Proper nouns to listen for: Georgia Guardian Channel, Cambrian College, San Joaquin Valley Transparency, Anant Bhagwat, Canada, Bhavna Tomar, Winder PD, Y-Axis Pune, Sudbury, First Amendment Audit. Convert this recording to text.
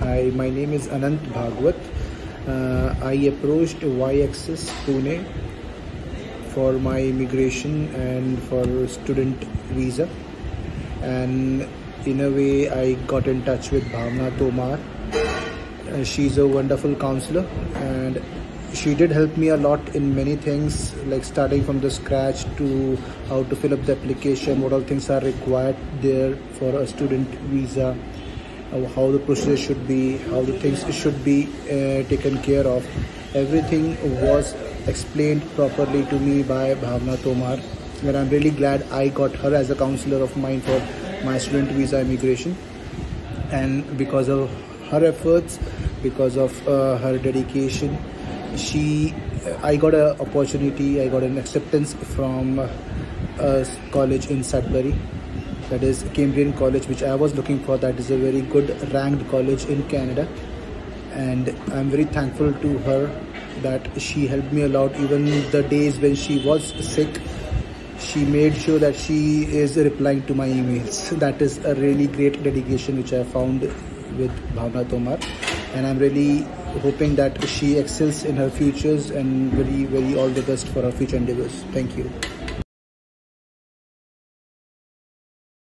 My name is Anant Bhagwat. I approached Y-Axis Pune for my immigration and for student visa, and in a way I got in touch with Bhavna Tomar. She's a wonderful counselor and she did help me a lot in many things, like starting from the scratch to how to fill up the application, what all things are required there for a student visa, how the process should be, how the things should be taken care of. Everything was explained properly to me by Bhavna Tomar, and I'm really glad I got her as a counselor of mine for my student visa immigration. And because of her efforts, because of her dedication, I got an opportunity, I got an acceptance from a college in Sudbury, that is Cambrian College, which I was looking for. That is a very good ranked college in Canada, and I'm very thankful to her that she helped me a lot. Even the days when she was sick, she made sure that she is replying to my emails. That is a really great dedication which I found with Bhavna Tomar, and I'm really hoping that she excels in her futures and very, very all the best for her future endeavors. Thank you.